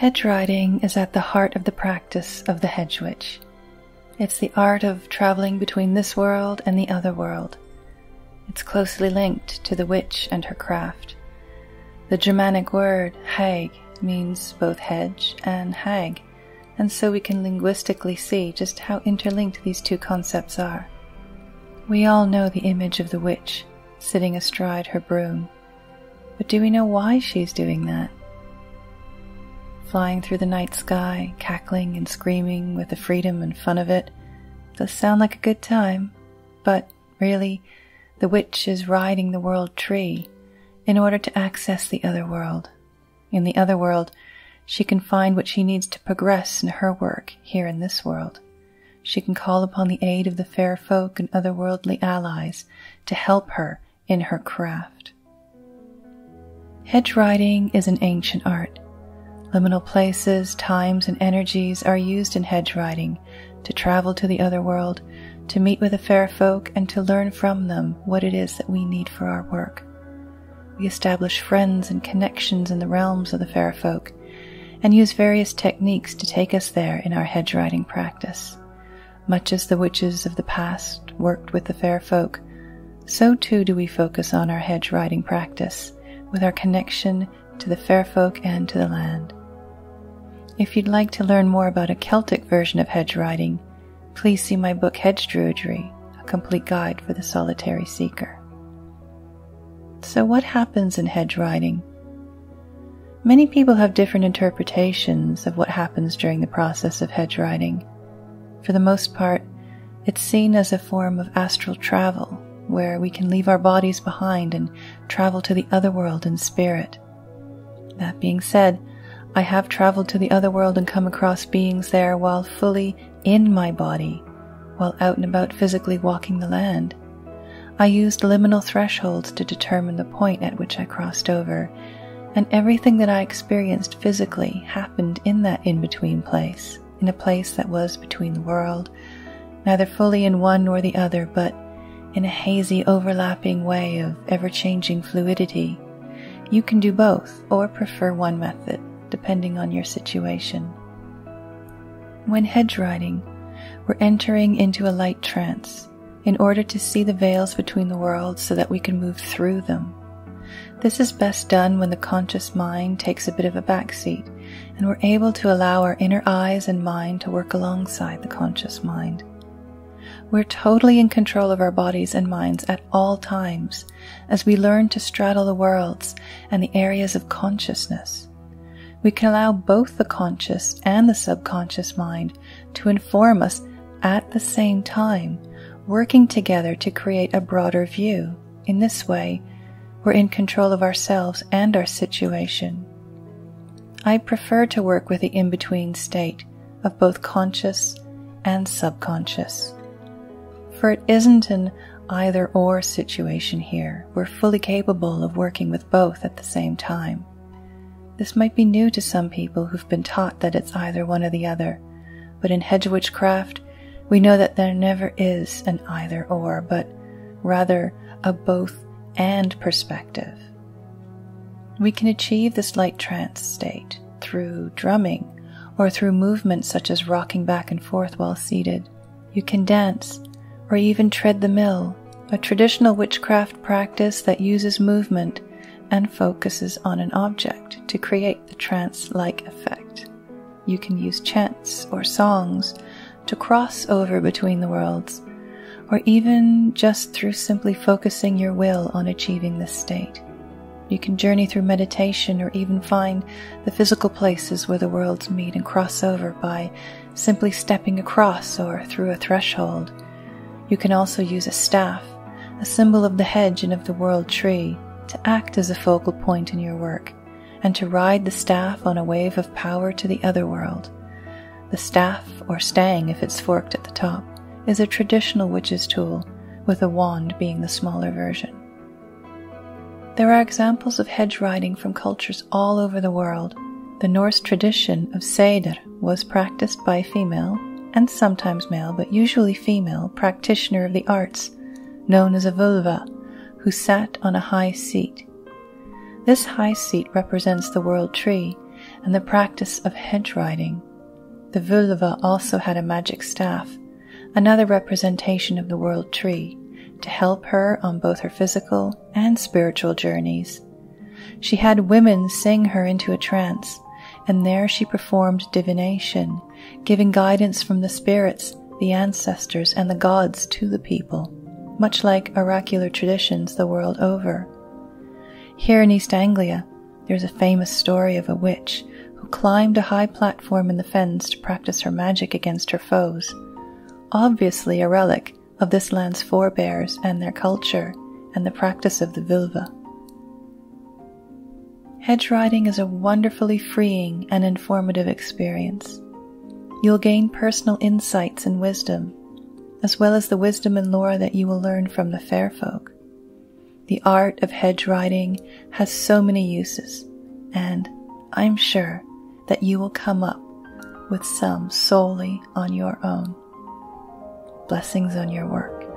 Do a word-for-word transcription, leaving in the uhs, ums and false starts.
Hedge riding is at the heart of the practice of the hedge witch. It's the art of traveling between this world and the other world. It's closely linked to the witch and her craft. The Germanic word hag means both hedge and hag, and so we can linguistically see just how interlinked these two concepts are. We all know the image of the witch sitting astride her broom, but do we know why she's doing that? Flying through the night sky, cackling and screaming with the freedom and fun of it, does sound like a good time, but really, the witch is riding the world tree in order to access the other world. In the other world, she can find what she needs to progress in her work here in this world. She can call upon the aid of the fair folk and otherworldly allies to help her in her craft. Hedge riding is an ancient art. Liminal places, times, and energies are used in hedge riding to travel to the other world, to meet with the fair folk, and to learn from them what it is that we need for our work. We establish friends and connections in the realms of the fair folk, and use various techniques to take us there in our hedge riding practice. Much as the witches of the past worked with the fair folk, so too do we focus on our hedge riding practice, with our connection to the fair folk and to the land. If you'd like to learn more about a Celtic version of hedge riding, please see my book Hedge Druidry, a complete guide for the solitary seeker. So what happens in hedge riding? Many people have different interpretations of what happens during the process of hedge riding. For the most part, it's seen as a form of astral travel, where we can leave our bodies behind and travel to the other world in spirit. That being said, I have traveled to the other world and come across beings there while fully in my body, while out and about physically walking the land. I used liminal thresholds to determine the point at which I crossed over, and everything that I experienced physically happened in that in-between place, in a place that was between the world, neither fully in one nor the other, but in a hazy, overlapping way of ever-changing fluidity. You can do both, or prefer one method, depending on your situation. When hedge riding, we're entering into a light trance in order to see the veils between the worlds so that we can move through them. This is best done when the conscious mind takes a bit of a backseat and we're able to allow our inner eyes and mind to work alongside the conscious mind. We're totally in control of our bodies and minds at all times as we learn to straddle the worlds and the areas of consciousness. We can allow both the conscious and the subconscious mind to inform us at the same time, working together to create a broader view. In this way, we're in control of ourselves and our situation. I prefer to work with the in-between state of both conscious and subconscious. For it isn't an either-or situation here. We're fully capable of working with both at the same time. This might be new to some people who've been taught that it's either one or the other, but in hedge witchcraft, we know that there never is an either-or, but rather a both-and perspective. We can achieve this light trance state through drumming or through movements such as rocking back and forth while seated. You can dance or even tread the mill, a traditional witchcraft practice that uses movement and focuses on an object to create the trance-like effect. You can use chants or songs to cross over between the worlds, or even just through simply focusing your will on achieving this state. You can journey through meditation or even find the physical places where the worlds meet and cross over by simply stepping across or through a threshold. You can also use a staff, a symbol of the hedge and of the world tree, to act as a focal point in your work, and to ride the staff on a wave of power to the other world. The staff, or stang if it's forked at the top, is a traditional witch's tool, with a wand being the smaller version. There are examples of hedge riding from cultures all over the world. The Norse tradition of seidr was practiced by female, and sometimes male, but usually female, practitioner of the arts, known as a völva, who sat on a high seat. This high seat represents the world tree and the practice of hedge riding. The völva also had a magic staff, another representation of the world tree, to help her on both her physical and spiritual journeys. She had women sing her into a trance, and there she performed divination, giving guidance from the spirits, the ancestors, and the gods to the people, much like oracular traditions the world over. Here in East Anglia, there's a famous story of a witch who climbed a high platform in the fens to practice her magic against her foes, obviously a relic of this land's forebears and their culture and the practice of the völva. Hedge riding is a wonderfully freeing and informative experience. You'll gain personal insights and wisdom, as well as the wisdom and lore that you will learn from the fair folk. The art of hedge riding has so many uses, and I'm sure that you will come up with some solely on your own. Blessings on your work.